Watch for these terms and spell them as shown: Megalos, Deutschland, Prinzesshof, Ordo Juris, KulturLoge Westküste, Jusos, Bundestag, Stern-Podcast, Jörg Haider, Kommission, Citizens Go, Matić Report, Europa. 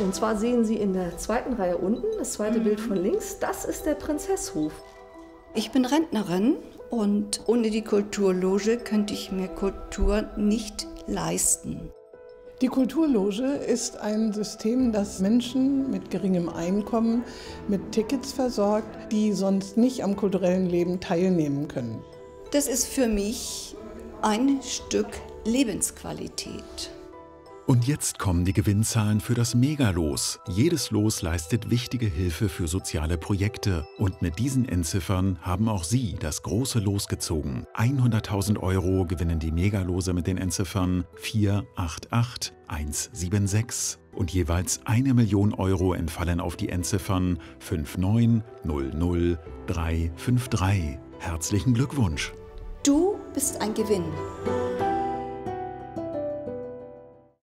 Und zwar sehen Sie in der zweiten Reihe unten, das zweite Bild von links, das ist der Prinzesshof. Ich bin Rentnerin und ohne die KulturLoge könnte ich mir Kultur nicht leisten. Die KulturLoge ist ein System, das Menschen mit geringem Einkommen mit Tickets versorgt, die sonst nicht am kulturellen Leben teilnehmen können. Das ist für mich ein Stück Lebensqualität. Und jetzt kommen die Gewinnzahlen für das Megalos. Jedes Los leistet wichtige Hilfe für soziale Projekte. Und mit diesen Endziffern haben auch Sie das große Los gezogen. 100.000 € gewinnen die Megalose mit den Endziffern 488 176. Und jeweils 1 Million € entfallen auf die Endziffern 5900353. Herzlichen Glückwunsch! Du bist ein Gewinn.